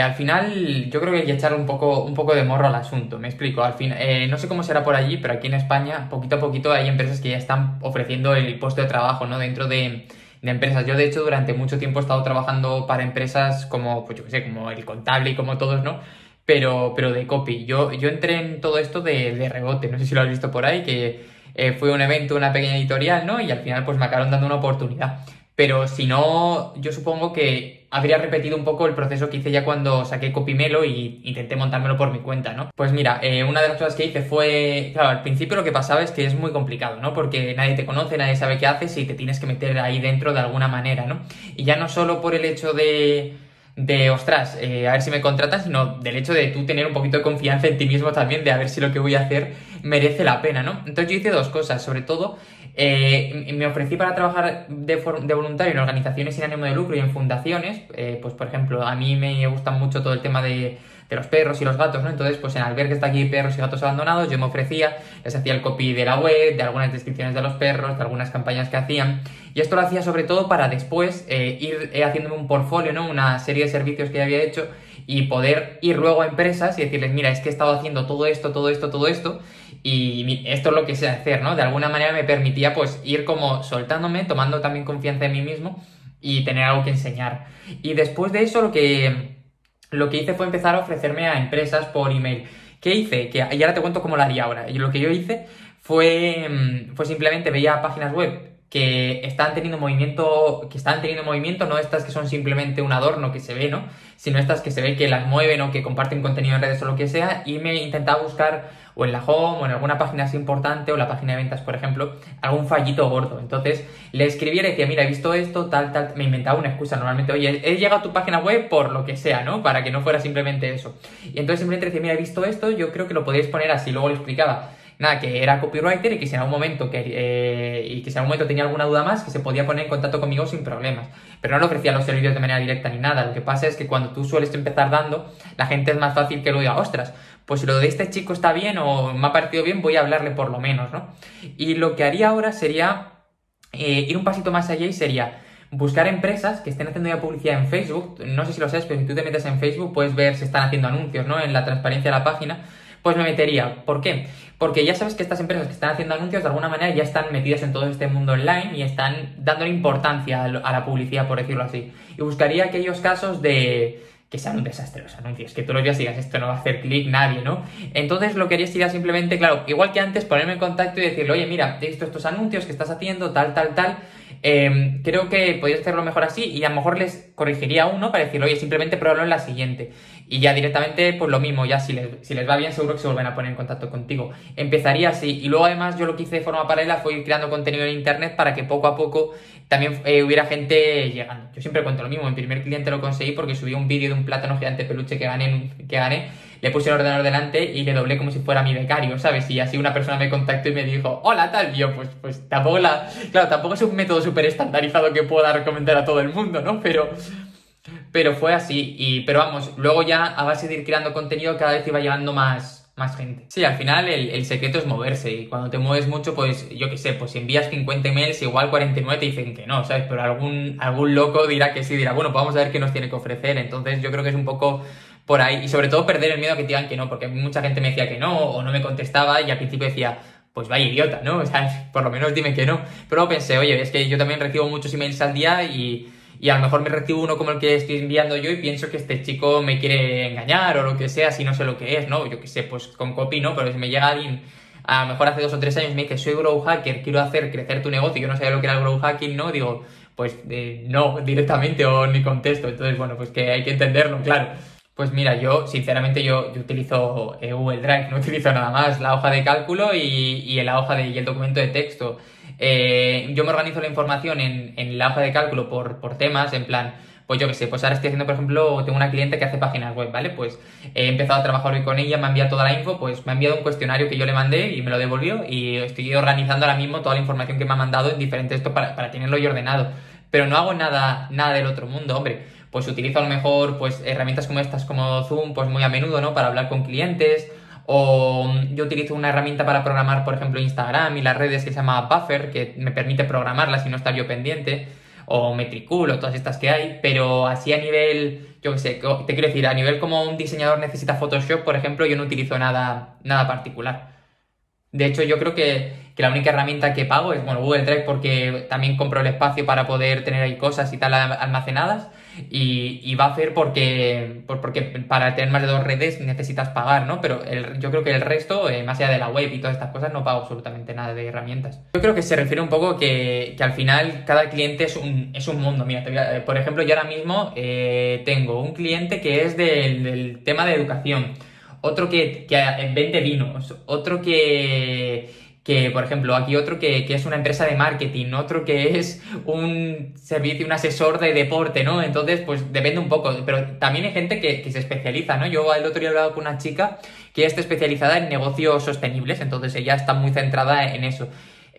al final yo creo que hay que echar un poco de morro al asunto, me explico. Al fin, no sé cómo será por allí, pero aquí en España, poquito a poquito, hay empresas que ya están ofreciendo el puesto de trabajo, ¿no? Dentro de empresas. Yo, de hecho, durante mucho tiempo he estado trabajando para empresas como, pues yo qué sé, como el contable y como todos, ¿no? Pero de copy. Yo entré en todo esto de rebote, no sé si lo has visto por ahí, que fue un evento, una pequeña editorial, ¿no? Y al final pues me acabaron dando una oportunidad. Pero si no, yo supongo que habría repetido un poco el proceso que hice ya cuando saqué Copymelo y intenté montármelo por mi cuenta, ¿no? Pues mira, una de las cosas que hice fue... Claro, al principio lo que pasaba es que es muy complicado, ¿no? Porque nadie te conoce, nadie sabe qué haces y te tienes que meter ahí dentro de alguna manera, ¿no? Y ya no solo por el hecho de ostras, a ver si me contratan, sino del hecho de tú tener un poquito de confianza en ti mismo también, de a ver si lo que voy a hacer merece la pena, ¿no? Entonces yo hice dos cosas, sobre todo me ofrecí para trabajar de voluntario en organizaciones sin ánimo de lucro y en fundaciones, pues por ejemplo, a mí me gusta mucho todo el tema de los perros y los gatos, ¿no? Entonces, pues en albergues de aquí perros y gatos abandonados, yo me ofrecía, les hacía el copy de la web, de algunas descripciones de los perros, de algunas campañas que hacían, y esto lo hacía sobre todo para después ir haciéndome un portfolio, ¿no? Una serie de servicios que ya había hecho y poder ir luego a empresas y decirles, mira, es que he estado haciendo todo esto, todo esto, todo esto, y esto es lo que sé hacer, ¿no? De alguna manera me permitía, pues, ir como soltándome, tomando también confianza en mí mismo y tener algo que enseñar. Y después de eso lo que hice fue empezar a ofrecerme a empresas por email. ¿Qué hice? Y ahora te cuento cómo lo haría ahora. Y lo que yo hice fue simplemente veía páginas web que están teniendo movimiento, no estas que son simplemente un adorno que se ve, ¿no? Sino estas que se ve que las mueven o que comparten contenido en redes o lo que sea, y me intentaba buscar o en la home o en alguna página así importante o la página de ventas, por ejemplo, algún fallito gordo. Entonces le escribía y decía, mira, he visto esto, tal, tal, me inventaba una excusa normalmente, oye, he llegado a tu página web por lo que sea, ¿no? Para que no fuera simplemente eso. Y entonces simplemente decía, mira, he visto esto, yo creo que lo podéis poner así, luego lo explicaba. Nada, que era copywriter y que si en algún momento tenía alguna duda más, que se podía poner en contacto conmigo sin problemas. Pero no le ofrecía los servicios de manera directa ni nada. Lo que pasa es que cuando tú sueles empezar dando, la gente es más fácil que lo diga, ostras, pues si lo de este chico está bien o me ha parecido bien, voy a hablarle por lo menos, ¿no? Y lo que haría ahora sería ir un pasito más allá y sería buscar empresas que estén haciendo ya publicidad en Facebook. No sé si lo sabes, pero si tú te metes en Facebook puedes ver si están haciendo anuncios, ¿no? En la transparencia de la página. Pues me metería. ¿Por qué? Porque ya sabes que estas empresas que están haciendo anuncios de alguna manera ya están metidas en todo este mundo online y están dándole importancia a la publicidad, por decirlo así. Y buscaría aquellos casos de que sean un desastre los anuncios, que todos los días digas, esto no va a hacer clic nadie, ¿no? Entonces lo que haría sería simplemente, claro, igual que antes, ponerme en contacto y decirle, oye, mira, he visto estos anuncios que estás haciendo, tal, tal, tal, creo que podías hacerlo mejor así, y a lo mejor les corregiría uno para decirle, oye, simplemente pruébalo en la siguiente. Y ya directamente, pues lo mismo, ya si les va bien seguro que se vuelven a poner en contacto contigo. Empezaría así, y luego además yo lo que hice de forma paralela fue ir creando contenido en internet para que poco a poco también hubiera gente llegando. Yo siempre cuento lo mismo, mi primer cliente lo conseguí porque subí un vídeo de un plátano gigante peluche que gané, le puse el ordenador delante y le doblé como si fuera mi becario, ¿sabes? Y así una persona me contactó y me dijo, hola, tal, yo, pues tampoco es un método súper estandarizado que pueda recomendar a todo el mundo, ¿no? Pero fue así, pero vamos, luego ya a base de ir creando contenido cada vez iba llegando más gente. Sí, al final el secreto es moverse, y cuando te mueves mucho, pues yo qué sé, pues si envías 50 emails, igual 49 te dicen que no, ¿sabes? Pero algún loco dirá que sí, dirá, bueno, pues vamos a ver qué nos tiene que ofrecer. Entonces yo creo que es un poco por ahí, y sobre todo perder el miedo a que te digan que no, porque mucha gente me decía que no, o no me contestaba, y al principio decía, pues vaya idiota, ¿no? O sea, por lo menos dime que no. Pero pensé, oye, es que yo también recibo muchos emails al día y a lo mejor me recibo uno como el que estoy enviando yo y pienso que este chico me quiere engañar o lo que sea, si no sé lo que es, ¿no? Yo qué sé, pues con copy, ¿no? Pero si me llega alguien, a lo mejor hace 2 o 3 años me dice, soy grow hacker, quiero hacer crecer tu negocio, yo no sabía lo que era el grow hacking, ¿no? Digo, pues no, directamente o ni contesto. Entonces, bueno, pues que hay que entenderlo, claro. Pues mira, yo, sinceramente, yo utilizo Google Drive, no utilizo nada más, la hoja de cálculo y el documento de texto. Yo me organizo la información en la hoja de cálculo por temas, en plan, pues yo qué sé, pues ahora estoy haciendo, por ejemplo, tengo una cliente que hace páginas web, ¿vale? Pues he empezado a trabajar hoy con ella, me ha enviado toda la info, pues me ha enviado un cuestionario que yo le mandé y me lo devolvió, y estoy organizando ahora mismo toda la información que me ha mandado en diferentes esto para tenerlo yo ordenado. Pero no hago nada del otro mundo, hombre. Pues utilizo a lo mejor pues herramientas como estas, como Zoom, pues muy a menudo, ¿no? Para hablar con clientes. O yo utilizo una herramienta para programar, por ejemplo, Instagram y las redes que se llama Buffer, que me permite programarlas y no estar yo pendiente, o Metricool o todas estas que hay, pero así a nivel yo qué sé, te quiero decir, a nivel como un diseñador necesita Photoshop, por ejemplo, yo no utilizo nada particular. De hecho, yo creo que la única herramienta que pago es, bueno, Google Drive, porque también compro el espacio para poder tener ahí cosas y tal almacenadas, y va a hacer porque para tener más de 2 redes necesitas pagar, ¿no? Pero yo creo que el resto, más allá de la web y todas estas cosas, no pago absolutamente nada de herramientas. Yo creo que se refiere un poco que al final cada cliente es un mundo. Mira, por ejemplo, yo ahora mismo tengo un cliente que es del tema de educación, otro que vende vinos, otro que por ejemplo, aquí otro que es una empresa de marketing, otro que es un servicio, un asesor de deporte, ¿no? Entonces, pues depende un poco, pero también hay gente que se especializa, ¿no? Yo el otro día he hablado con una chica que está especializada en negocios sostenibles, entonces ella está muy centrada en eso.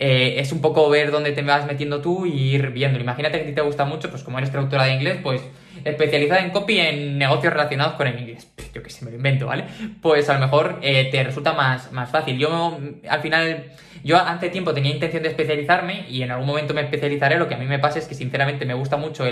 Es un poco ver dónde te vas metiendo tú y ir viendo. Imagínate que a ti te gusta mucho, pues como eres traductora de inglés, pues especializada en copy en negocios relacionados con el inglés. Yo que sé, me lo invento, ¿vale? Pues a lo mejor te resulta más fácil. Yo hace tiempo tenía intención de especializarme y en algún momento me especializaré. Lo que a mí me pasa es que sinceramente me gusta mucho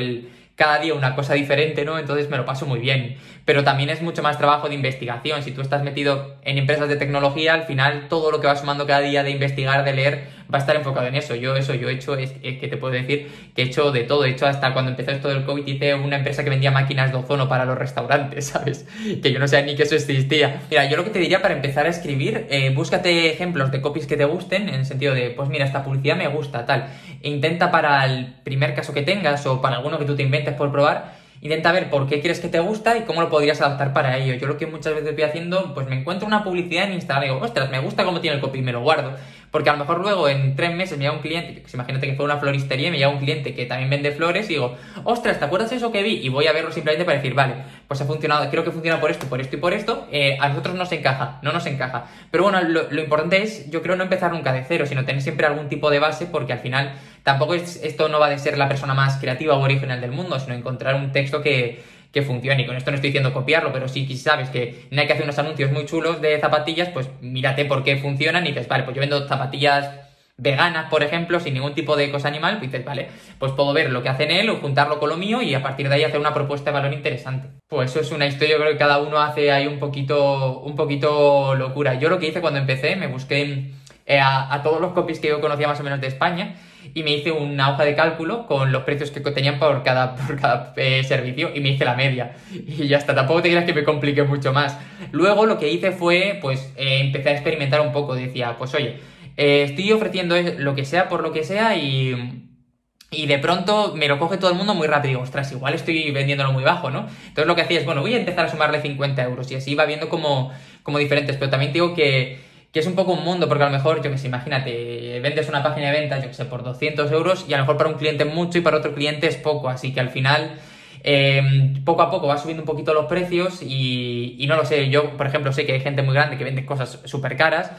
cada día una cosa diferente, ¿no? Entonces me lo paso muy bien. Pero también es mucho más trabajo de investigación. Si tú estás metido en empresas de tecnología, al final todo lo que vas sumando cada día de investigar, de leer, va a estar enfocado en eso. Yo he hecho, es que te puedo decir que he hecho de todo. He hecho hasta cuando empezó esto del COVID, hice una empresa que vendía máquinas de ozono para los restaurantes, ¿sabes? Que yo no sabía ni que eso existía. Mira, yo lo que te diría para empezar a escribir, búscate ejemplos de copies que te gusten, en el sentido de, pues mira, esta publicidad me gusta, tal. E intenta para el primer caso que tengas o para alguno que tú te inventes por probar, intenta ver por qué crees que te gusta y cómo lo podrías adaptar para ello. Yo lo que muchas veces voy haciendo, pues me encuentro una publicidad en Instagram y digo, ostras, me gusta cómo tiene el copy y me lo guardo. Porque a lo mejor luego en 3 meses me llega un cliente, pues imagínate que fue una floristería y me llega un cliente que también vende flores y digo, ostras, ¿te acuerdas eso que vi? Y voy a verlo simplemente para decir, vale, pues ha funcionado, creo que funciona por esto y por esto, a nosotros no nos encaja. Pero bueno, lo importante es, yo creo, no empezar nunca de cero, sino tener siempre algún tipo de base, porque al final tampoco esto no va de ser la persona más creativa o original del mundo, sino encontrar un texto que funcione. Y con esto no estoy diciendo copiarlo, pero sí que sabes que no hay que hacer unos anuncios muy chulos de zapatillas, pues mírate por qué funcionan y dices, vale, pues yo vendo zapatillas veganas, por ejemplo, sin ningún tipo de cosa animal, pues dices, vale, pues puedo ver lo que hacen él o juntarlo con lo mío y a partir de ahí hacer una propuesta de valor interesante. Pues eso es una historia, yo creo que cada uno hace ahí un poquito locura. Yo lo que hice cuando empecé, me busqué a todos los copies que yo conocía más o menos de España y me hice una hoja de cálculo con los precios que tenían por cada servicio y me hice la media y ya está, tampoco te creas que me complique mucho más. Luego lo que hice fue, pues empecé a experimentar un poco, decía, pues oye, estoy ofreciendo lo que sea por lo que sea y de pronto me lo coge todo el mundo muy rápido y digo, ostras, igual estoy vendiéndolo muy bajo, ¿no? Entonces lo que hacía es, bueno, voy a empezar a sumarle 50 € y así iba viendo como diferentes, pero también digo que es un poco un mundo, porque a lo mejor, yo que sé, imagínate, vendes una página de ventas, yo que sé, por 200 € y a lo mejor para un cliente es mucho y para otro cliente es poco, así que al final poco a poco va subiendo un poquito los precios y no lo sé, yo por ejemplo sé que hay gente muy grande que vende cosas súper caras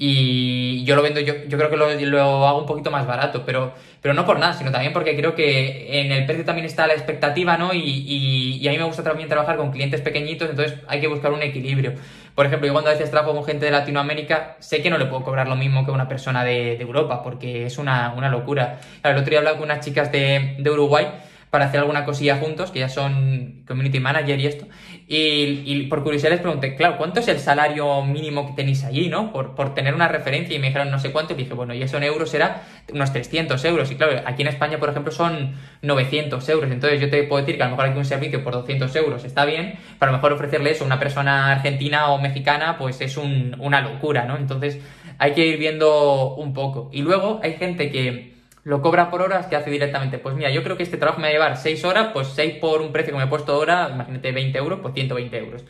y yo lo vendo, yo creo que lo hago un poquito más barato, pero no por nada, sino también porque creo que en el precio también está la expectativa, ¿no? Y a mí me gusta también trabajar con clientes pequeñitos, entonces hay que buscar un equilibrio. Por ejemplo, yo cuando a veces trabajo con gente de Latinoamérica, sé que no le puedo cobrar lo mismo que una persona de Europa, porque es una locura. Claro, el otro día he hablado con unas chicas de Uruguay para hacer alguna cosilla juntos, que ya son community manager y esto, y por curiosidad les pregunté, claro, ¿cuánto es el salario mínimo que tenéis allí, no? Por tener una referencia, y me dijeron no sé cuánto, y dije, bueno, y eso en euros será unos 300 €, y claro, aquí en España, por ejemplo, son 900 €, entonces yo te puedo decir que a lo mejor aquí un servicio por 200 € está bien, pero a lo mejor ofrecerle eso a una persona argentina o mexicana, pues es una locura, ¿no? Entonces hay que ir viendo un poco, y luego hay gente que lo cobra por horas, que hace directamente, pues mira, yo creo que este trabajo me va a llevar 6 horas, pues 6 por un precio que me he puesto ahora, imagínate 20 €, pues 120 €.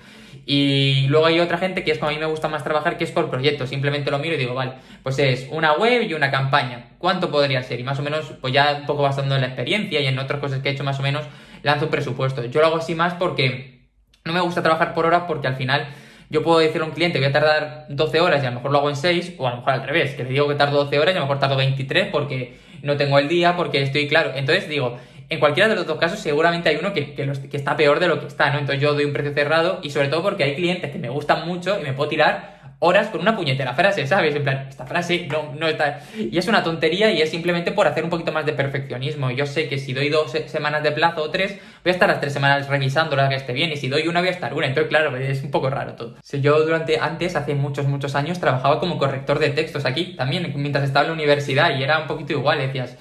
Y luego hay otra gente que es como a mí me gusta más trabajar, que es por proyectos, simplemente lo miro y digo, vale, pues es una web y una campaña, ¿cuánto podría ser? Y más o menos, pues ya un poco basando en la experiencia y en otras cosas que he hecho más o menos, lanzo un presupuesto. Yo lo hago así más porque no me gusta trabajar por horas, porque al final yo puedo decirle a un cliente que voy a tardar 12 horas y a lo mejor lo hago en 6, o a lo mejor al revés, que le digo que tardo 12 horas y a lo mejor tardo 23 porque no tengo el día, porque estoy claro. Entonces digo, en cualquiera de los dos casos seguramente hay uno que está peor de lo que está, ¿no? Entonces yo doy un precio cerrado y sobre todo porque hay clientes que me gustan mucho y me puedo tirar horas con una puñetera frase, ¿sabes? En plan, esta frase no está... Y es una tontería y es simplemente por hacer un poquito más de perfeccionismo. Yo sé que si doy 2 semanas de plazo o 3, voy a estar las 3 semanas revisándola que esté bien, y si doy 1 voy a estar 1. Entonces, claro, es un poco raro todo. Si yo antes, hace muchos años, trabajaba como corrector de textos aquí también, mientras estaba en la universidad, y era un poquito igual, decías...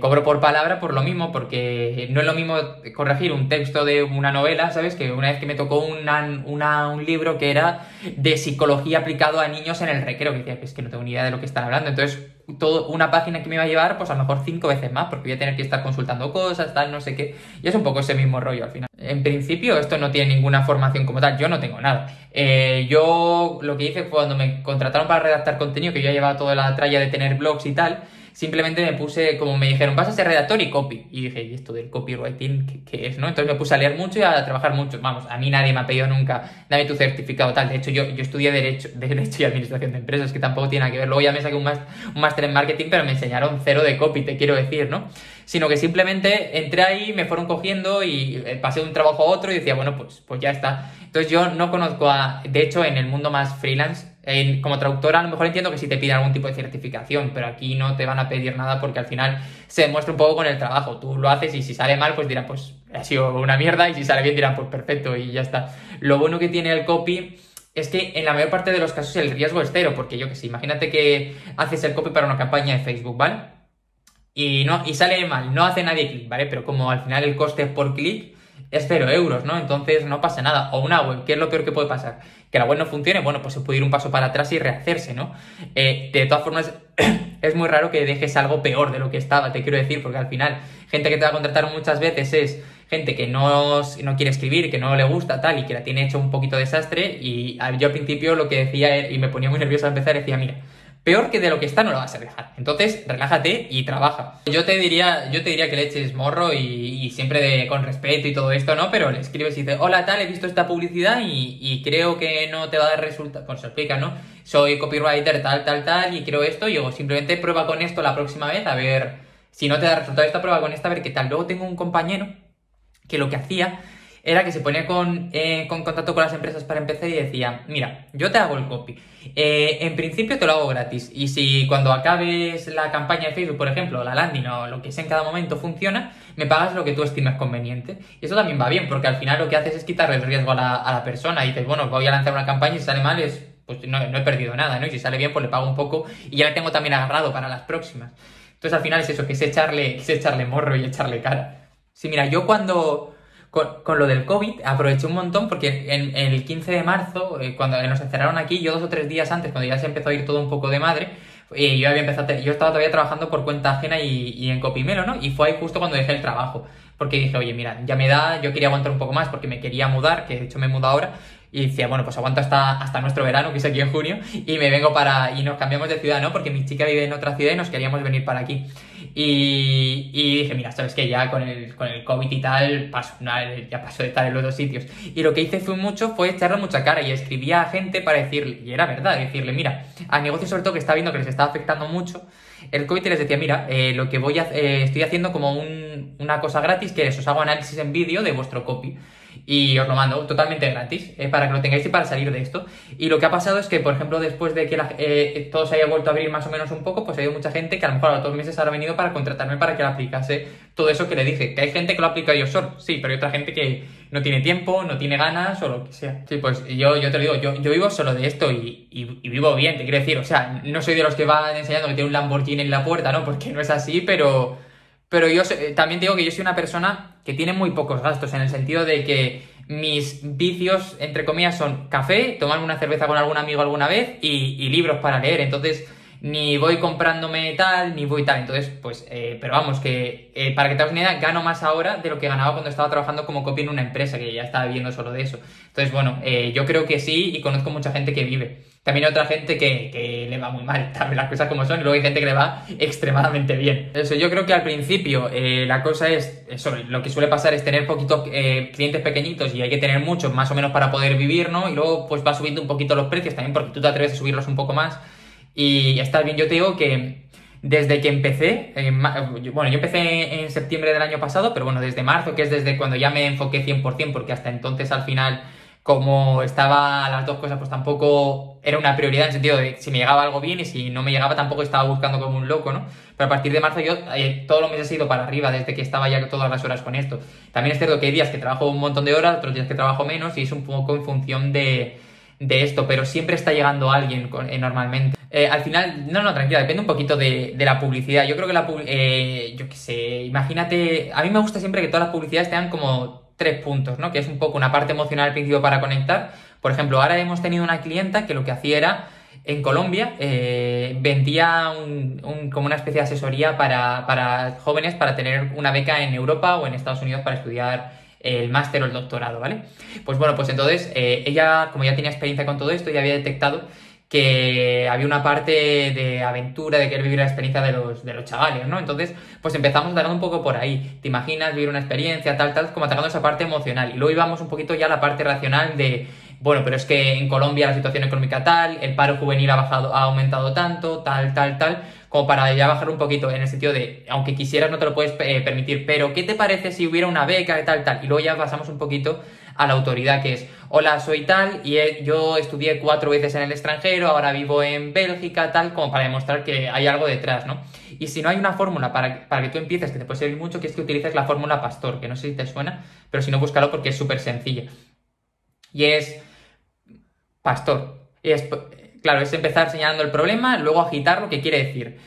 cobro por palabra por lo mismo, porque no es lo mismo corregir un texto de una novela, ¿sabes? Que una vez que me tocó un libro que era de psicología aplicado a niños en el recreo, que decía, es que no tengo ni idea de lo que están hablando, entonces una página que me iba a llevar, pues a lo mejor 5 veces más, porque voy a tener que estar consultando cosas, tal, no sé qué, y es un poco ese mismo rollo al final. En principio esto no tiene ninguna formación como tal, yo no tengo nada. Yo lo que hice fue cuando me contrataron para redactar contenido, que yo ya llevaba toda la tralla de tener blogs y tal, simplemente me puse, como me dijeron, vas a ser redactor y copy. Y dije, ¿y esto del copywriting qué es, no? Entonces me puse a leer mucho y a trabajar mucho. Vamos, a mí nadie me ha pedido nunca, dame tu certificado tal. De hecho, yo estudié Derecho y Administración de Empresas, que tampoco tiene nada que ver. Luego ya me saqué un máster en Marketing, pero me enseñaron 0 de copy, te quiero decir, ¿no? Sino que simplemente entré ahí, me fueron cogiendo y pasé de un trabajo a otro y decía, bueno, pues ya está. Entonces yo no conozco a... De hecho, en el mundo más freelance, como traductora, a lo mejor entiendo que sí te piden algún tipo de certificación, pero aquí no te van a pedir nada porque al final se demuestra un poco con el trabajo. Tú lo haces y si sale mal, pues dirán, pues ha sido una mierda, y si sale bien dirán, pues perfecto, y ya está. Lo bueno que tiene el copy es que en la mayor parte de los casos el riesgo es cero, porque yo que sé, imagínate que haces el copy para una campaña de Facebook, ¿vale? Y sale mal, no hace nadie clic, ¿vale? Pero como al final el coste por clic es 0 euros, ¿no? Entonces no pasa nada. O una web, ¿qué es lo peor que puede pasar? Que la web no funcione, bueno, pues se puede ir un paso para atrás y rehacerse, ¿no? De todas formas, es muy raro que dejes algo peor de lo que estaba, te quiero decir, porque al final, gente que te va a contratar muchas veces es gente que no quiere escribir, que no le gusta, tal, y que la tiene hecho un poquito desastre, y yo al principio lo que decía, y me ponía muy nervioso al empezar, decía, mira, peor que de lo que está no lo vas a dejar. Entonces, relájate y trabaja. Yo te diría que le eches morro y siempre con respeto y todo esto, ¿no? Pero le escribes y dices, hola, tal, he visto esta publicidad y creo que no te va a dar resultado. Pues se explica, ¿no? Soy copywriter, tal, y creo esto. Y yo simplemente prueba con esto la próxima vez, a ver si no te da resultado esta, prueba con esta, a ver qué tal. Luego tengo un compañero que lo que hacía era que se ponía con contacto con las empresas para empezar y decía, mira, yo te hago el copy, en principio te lo hago gratis, y si cuando acabes la campaña de Facebook, por ejemplo, la landing o lo que sea en cada momento funciona, me pagas lo que tú estimes conveniente. Y eso también va bien, porque al final lo que haces es quitarle el riesgo a la persona, y dices, bueno, voy a lanzar una campaña y si sale mal, pues no he perdido nada, ¿no? Y si sale bien, pues le pago un poco y ya le tengo también agarrado para las próximas. Entonces al final es eso, que es echarle morro y echarle cara. Sí, mira, yo cuando... Con lo del COVID aproveché un montón, porque en el 15 de marzo, cuando nos encerraron aquí, yo 2 o 3 días antes, cuando ya se empezó a ir todo un poco de madre, yo estaba todavía trabajando por cuenta ajena y en Copymelo, ¿no? Y fue ahí justo cuando dejé el trabajo, porque dije, oye, mira, ya me da, yo quería aguantar un poco más porque me quería mudar, que de hecho me mudo ahora, y decía, bueno, pues aguanto hasta nuestro verano, que es aquí en junio, y me vengo y nos cambiamos de ciudad, ¿no? Porque mi chica vive en otra ciudad y nos queríamos venir para aquí. Y dije, mira, ¿sabes qué? Ya con el COVID y tal, ya paso de estar en los 2 sitios. Y lo que hice fue echarle mucha cara y escribía a gente para decirle, y era verdad, decirle, mira, a negocios sobre todo que está viendo que les está afectando mucho el COVID, y les decía, mira, lo que estoy haciendo como una cosa gratis, que es, os hago análisis en vídeo de vuestro copy. Y os lo mando totalmente gratis, para que lo tengáis y para salir de esto. Y lo que ha pasado es que, por ejemplo, después de que todo se haya vuelto a abrir más o menos un poco, pues ha habido mucha gente que a lo mejor a los 2 meses habrá venido para contratarme para que le aplicase todo eso que le dije. Que hay gente que lo aplica yo solo, sí, pero hay otra gente que no tiene tiempo, no tiene ganas o lo que sea. Sí, pues yo te lo digo, yo vivo solo de esto y vivo bien, te quiero decir. O sea, no soy de los que van enseñando que tiene un Lamborghini en la puerta, ¿no? Porque no es así, pero yo también te digo que yo soy una persona que tiene muy pocos gastos, en el sentido de que mis vicios, entre comillas, son café, tomarme una cerveza con algún amigo alguna vez y libros para leer. Entonces, ni voy comprándome tal, ni voy tal. Entonces, pues, pero vamos, que para que te hagas una idea, gano más ahora de lo que ganaba cuando estaba trabajando como copy en una empresa, que ya estaba viviendo solo de eso. Entonces, bueno, yo creo que sí, y conozco mucha gente que vive. También hay otra gente que le va muy mal, también las cosas como son, y luego hay gente que le va extremadamente bien. Eso, yo creo que al principio la cosa es, eso, lo que suele pasar es tener poquitos clientes pequeñitos, y hay que tener muchos más o menos para poder vivir, ¿no? Y luego pues va subiendo un poquito los precios también, porque tú te atreves a subirlos un poco más y estás bien. Yo te digo que desde que empecé, bueno, yo empecé en septiembre del año pasado, pero bueno, desde marzo, que es desde cuando ya me enfoqué 100%, porque hasta entonces al final... como estaba las dos cosas, pues tampoco era una prioridad, en el sentido de si me llegaba algo bien y si no me llegaba tampoco estaba buscando como un loco, ¿no? Pero a partir de marzo yo todos los meses he ido para arriba, desde que estaba ya todas las horas con esto. También es cierto que hay días que trabajo un montón de horas, otros días que trabajo menos, y es un poco en función de esto, pero siempre está llegando alguien normalmente. Al final, no, tranquila, depende un poquito de la publicidad. Yo creo que yo qué sé, imagínate, a mí me gusta siempre que todas las publicidades tengan como 3 puntos, ¿no? Que es un poco una parte emocional al principio para conectar. Por ejemplo, ahora hemos tenido una clienta que lo que hacía era, en Colombia, vendía como una especie de asesoría para jóvenes para tener una beca en Europa o en Estados Unidos para estudiar el máster o el doctorado, ¿vale? Pues bueno, pues entonces ella, como ya tenía experiencia con todo esto, ya había detectado que había una parte de aventura, de querer vivir la experiencia de los chavales, ¿no? Entonces, pues empezamos hablando un poco por ahí. ¿Te imaginas vivir una experiencia, tal, como atacando esa parte emocional? Y luego íbamos un poquito ya a la parte racional de, bueno, pero es que en Colombia la situación económica tal, el paro juvenil ha aumentado tanto, tal, como para ya bajar un poquito en el sentido de, aunque quisieras no te lo puedes permitir, pero ¿qué te parece si hubiera una beca, tal? Y luego ya pasamos un poquito a la autoridad, que es, hola, soy tal, y yo estudié 4 veces en el extranjero, ahora vivo en Bélgica, tal, como para demostrar que hay algo detrás, ¿no? Y si no hay una fórmula para que tú empieces, que te puede servir mucho, que es que utilices la fórmula Pastor, que no sé si te suena, pero si no, búscalo porque es súper sencilla. Y es Pastor. Claro, es empezar señalando el problema, luego agitarlo, que quiere decir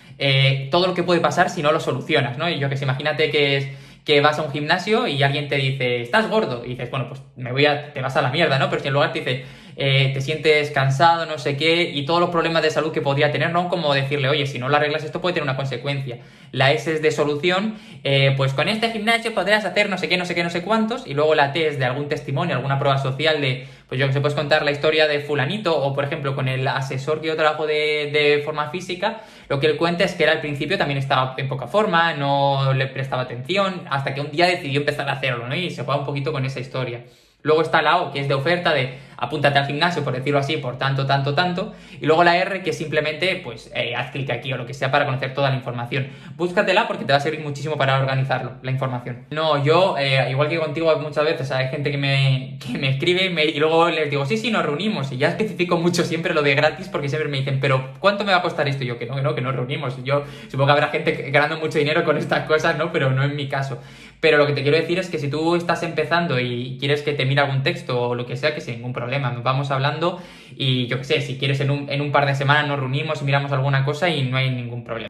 todo lo que puede pasar si no lo solucionas, ¿no? Y yo que sé, imagínate que es que vas a un gimnasio y alguien te dice, estás gordo, y dices, bueno, pues te vas a la mierda, ¿no? Pero si en lugar te dice, te sientes cansado, no sé qué, y todos los problemas de salud que podría tener, ¿no? Como decirle, oye, si no lo arreglas esto puede tener una consecuencia. La S es de solución, pues con este gimnasio podrías hacer no sé qué, no sé qué, no sé cuántos, y luego la T es de algún testimonio, alguna prueba social de, pues yo que sé, puedes contar la historia de fulanito, o por ejemplo con el asesor que yo trabajo de forma física, lo que él cuenta es que él al principio también estaba en poca forma, no le prestaba atención, hasta que un día decidió empezar a hacerlo, ¿no? Y se juega un poquito con esa historia. Luego está la O, que es de oferta, de apúntate al gimnasio, por decirlo así, por tanto. Y luego la R, que simplemente, pues, haz clic aquí o lo que sea para conocer toda la información. Búscatela porque te va a servir muchísimo para organizarlo, la información. No, yo, igual que contigo muchas veces, hay gente que me escribe y luego les digo, sí, nos reunimos. Y ya especifico mucho siempre lo de gratis porque siempre me dicen, pero ¿cuánto me va a costar esto? Y yo, que nos reunimos. Yo supongo que habrá gente ganando mucho dinero con estas cosas, ¿no? Pero no en mi caso. Pero lo que te quiero decir es que si tú estás empezando y quieres que te mire algún texto o lo que sea, que sin ningún problema, nos vamos hablando y yo qué sé, si quieres en un par de semanas nos reunimos y miramos alguna cosa y no hay ningún problema.